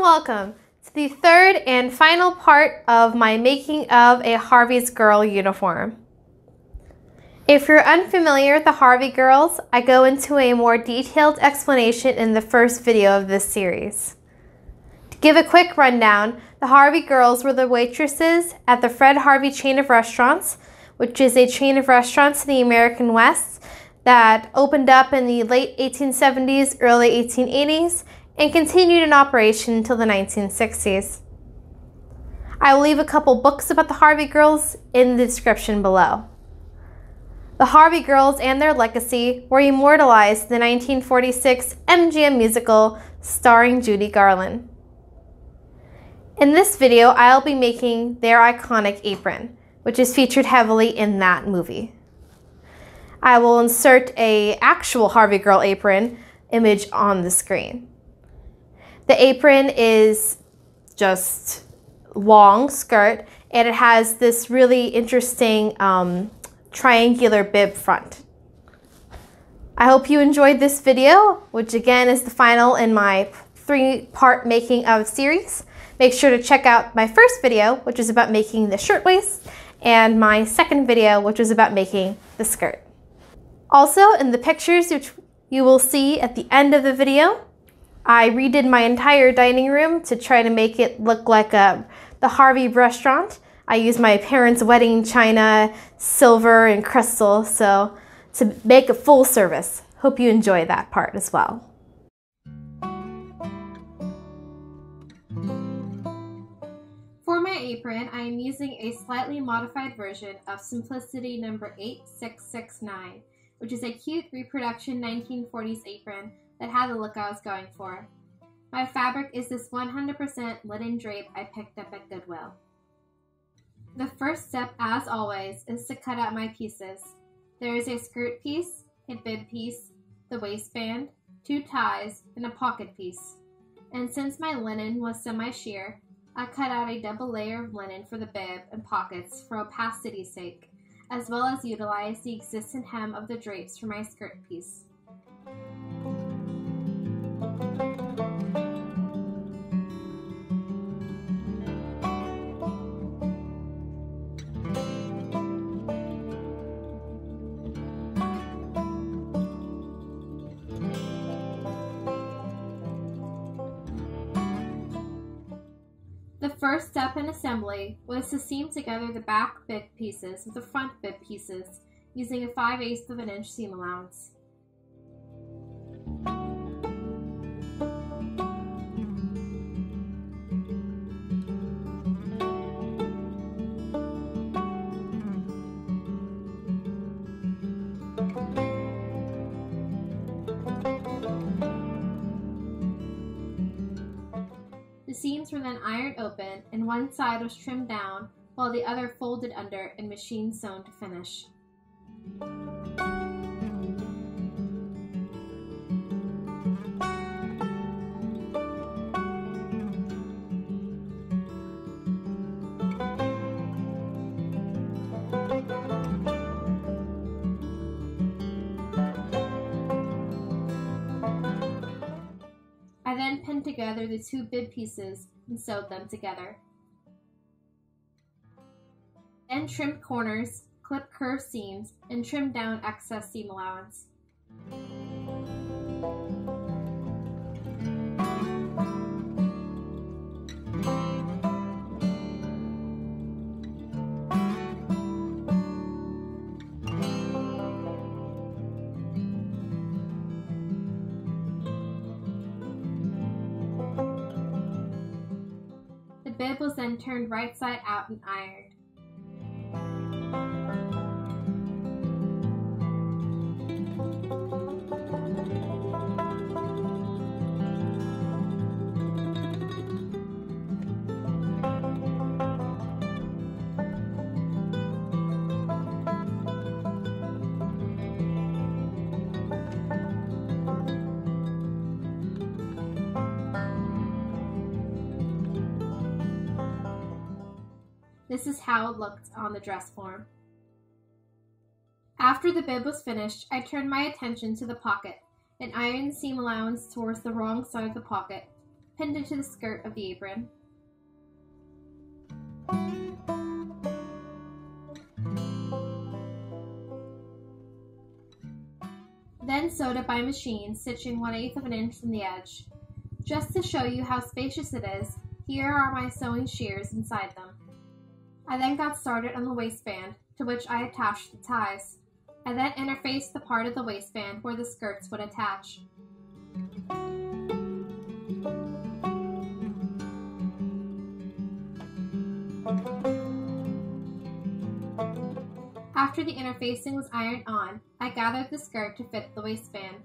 and welcome to the third and final part of my making of a Harvey's Girl uniform. If you're unfamiliar with the Harvey Girls, I go into a more detailed explanation in the first video of this series. To give a quick rundown, the Harvey Girls were the waitresses at the Fred Harvey chain of restaurants, which is a chain of restaurants in the American West that opened up in the late 1870s, early 1880s, and continued in operation until the 1960s. I will leave a couple books about the Harvey Girls in the description below. The Harvey Girls and their legacy were immortalized in the 1946 MGM musical starring Judy Garland. In this video, I'll be making their iconic apron, which is featured heavily in that movie. I will insert an actual Harvey Girl apron image on the screen. The apron is just long skirt, and it has this really interesting triangular bib front. I hope you enjoyed this video, which again is the final in my three-part making of series. Make sure to check out my first video, which is about making the shirtwaist, and my second video, which is about making the skirt. Also, in the pictures which you will see at the end of the video, I redid my entire dining room to try to make it look like the Harvey restaurant. I used my parents' wedding china, silver, and crystal, so to make a full service. Hope you enjoy that part as well. For my apron, I am using a slightly modified version of Simplicity number 8669, which is a cute reproduction 1940s apron that had the look I was going for. My fabric is this 100% linen drape I picked up at Goodwill. The first step, as always, is to cut out my pieces. There is a skirt piece, a bib piece, the waistband, two ties, and a pocket piece. And since my linen was semi-sheer, I cut out a double layer of linen for the bib and pockets for opacity's sake, as well as utilize the existing hem of the drapes for my skirt piece. First step in assembly was to seam together the back bib pieces with the front bib pieces using a 5/8 of an inch seam allowance. The seams were then ironed open and one side was trimmed down while the other folded under and machine sewn to finish. I then pinned together the two bib pieces and sewed them together. Then trimmed corners, clipped curved seams, and trimmed down excess seam allowance. The bib was then turned right side out and ironed. This is how it looked on the dress form. After the bib was finished, I turned my attention to the pocket and ironed the seam allowance towards the wrong side of the pocket, pinned into the skirt of the apron. Then sewed it by machine, stitching 1/8 of an inch from the edge. Just to show you how spacious it is, here are my sewing shears inside them. I then got started on the waistband, to which I attached the ties. I then interfaced the part of the waistband where the skirts would attach. After the interfacing was ironed on, I gathered the skirt to fit the waistband.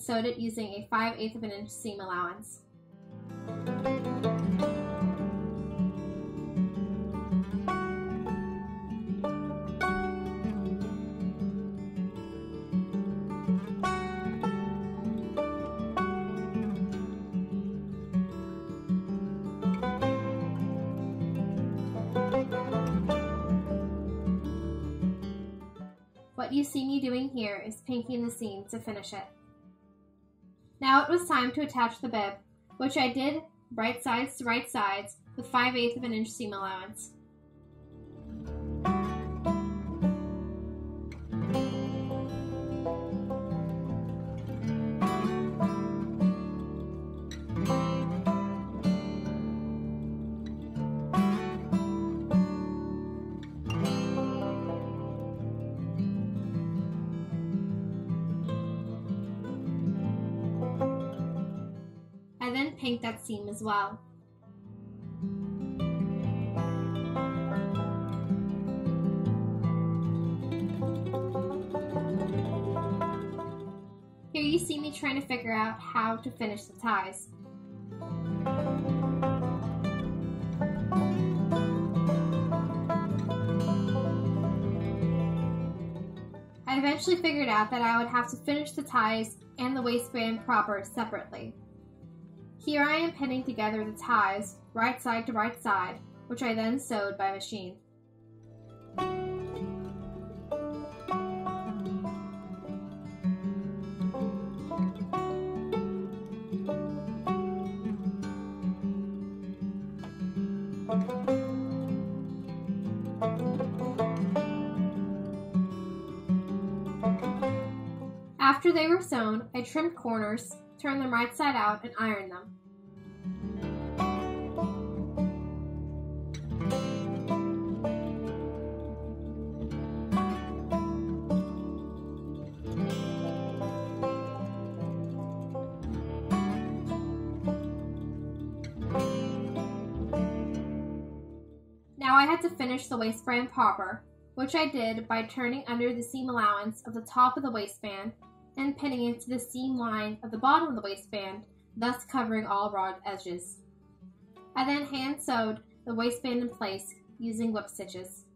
Sewed it using a 5/8 of an inch seam allowance. What you see me doing here is pinking the seam to finish it. Now it was time to attach the bib, which I did right sides to right sides with 5/8 of an inch seam allowance. I then pinked that seam as well. Here you see me trying to figure out how to finish the ties. I eventually figured out that I would have to finish the ties and the waistband proper separately. Here I am pinning together the ties, right side to right side, which I then sewed by machine. After they were sewn, I trimmed corners, turned them right side out, and ironed them. Now I had to finish the waistband proper, which I did by turning under the seam allowance of the top of the waistband and pinning into the seam line of the bottom of the waistband, thus covering all raw edges. I then hand sewed the waistband in place using whip stitches.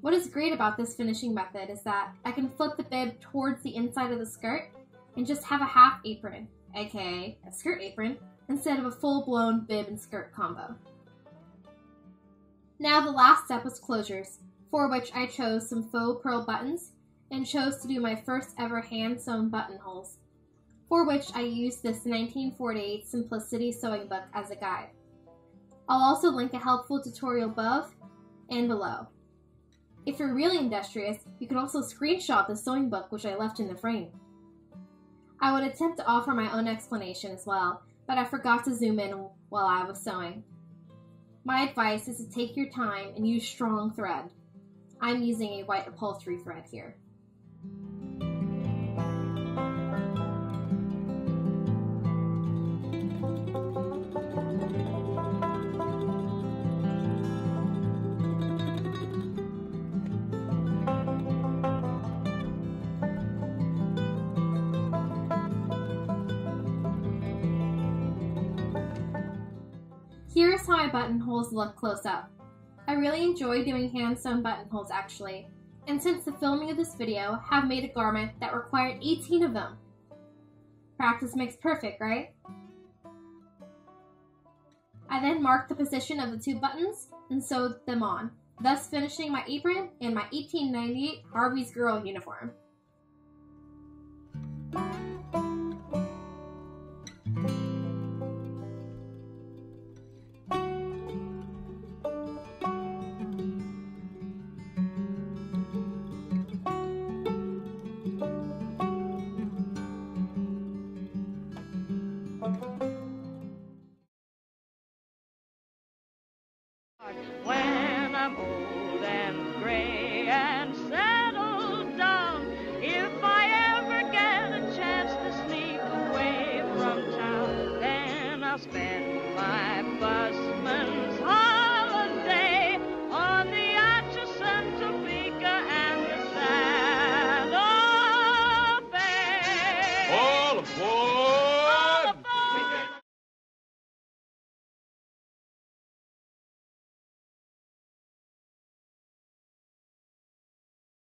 What is great about this finishing method is that I can flip the bib towards the inside of the skirt and just have a half apron, aka a skirt apron, instead of a full-blown bib and skirt combo. Now the last step was closures, for which I chose some faux pearl buttons and chose to do my first ever hand-sewn buttonholes, for which I used this 1948 Simplicity sewing book as a guide. I'll also link a helpful tutorial above and below. If you're really industrious, you can also screenshot the sewing book which I left in the frame. I would attempt to offer my own explanation as well, but I forgot to zoom in while I was sewing. My advice is to take your time and use strong thread. I'm using a white upholstery thread here. Here's how my buttonholes look close up. I really enjoy doing hand-sewn buttonholes actually, and since the filming of this video, have made a garment that required 18 of them. Practice makes perfect, right? I then marked the position of the two buttons and sewed them on, thus finishing my apron and my 1898 Harvey's Girl uniform. When I'm old and gray and settled down, if I ever get a chance to sneak away from town, then I'll spend my busman's holiday on the Atchison, Topeka, and the Saddle Bay. All aboard!